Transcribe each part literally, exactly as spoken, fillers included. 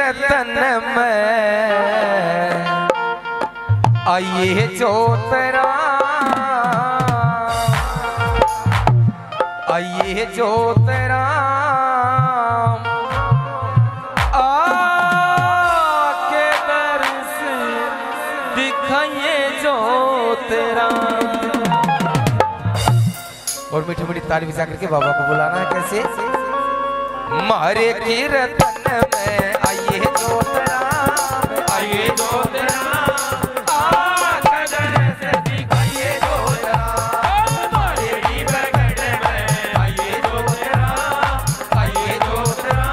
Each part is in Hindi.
रतन में आइए जोतरा आइए जोतरा आके दर्श दिखाइए जोतरा। और मीठी मीठी ताली बजा करके बाबा को बुलाना है कैसे। मारे कीर्तन में आइए जोतरा आइए जोतरा आके दर्श दिखाइए जोतरा। मारे कीर्तन में आइए जोतरा आइए जोतरा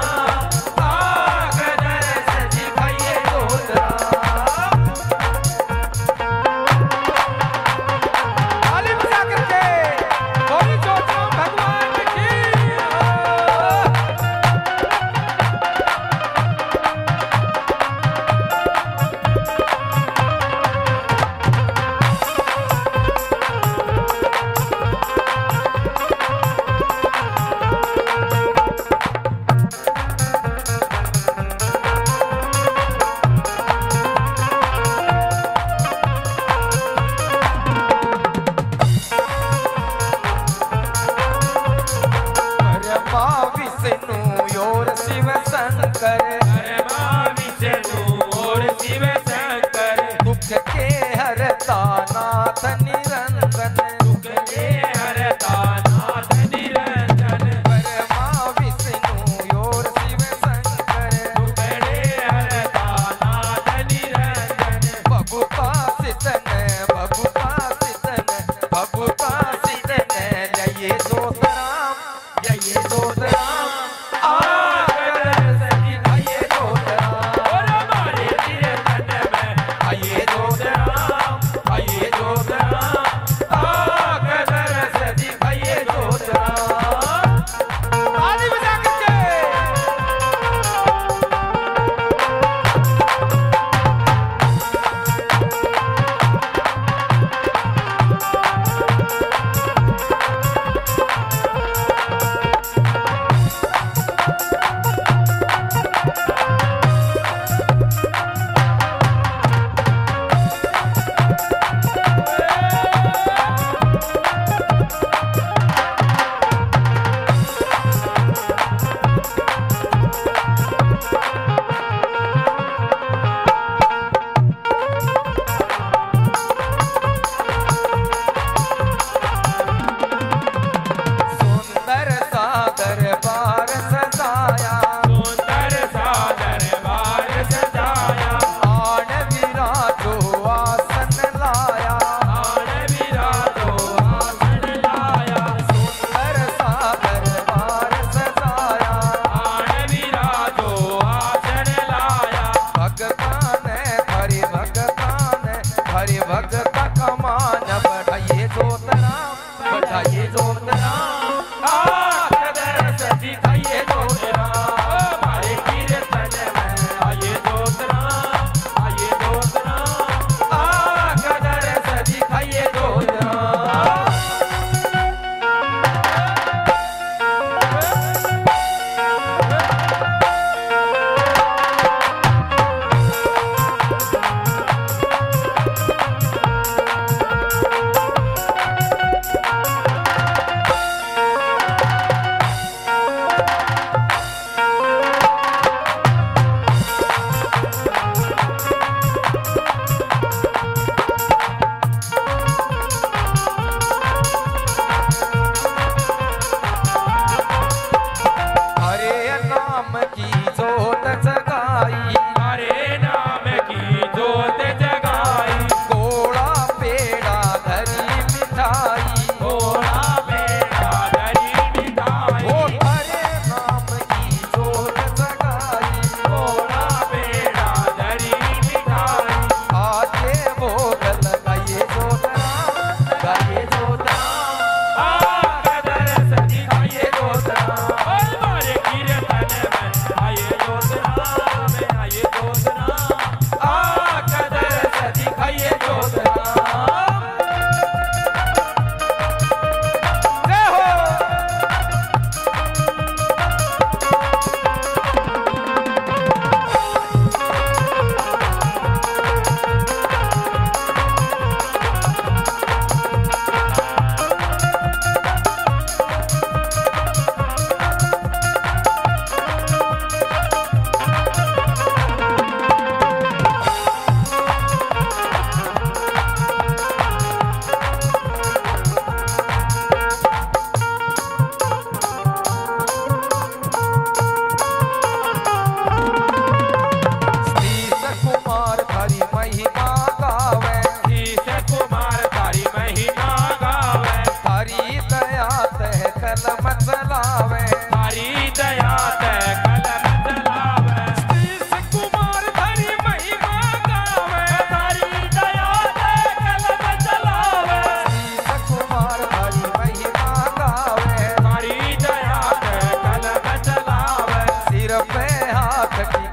आके दर्श दिखाइए जोतरा। ताली बजा करके बोलिए जोतरा भगवान ये जोतरा आके दर्श दिखाइए जोतरा।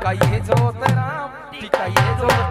टिकाइए जोत राम, टिकाइए जोत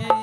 की।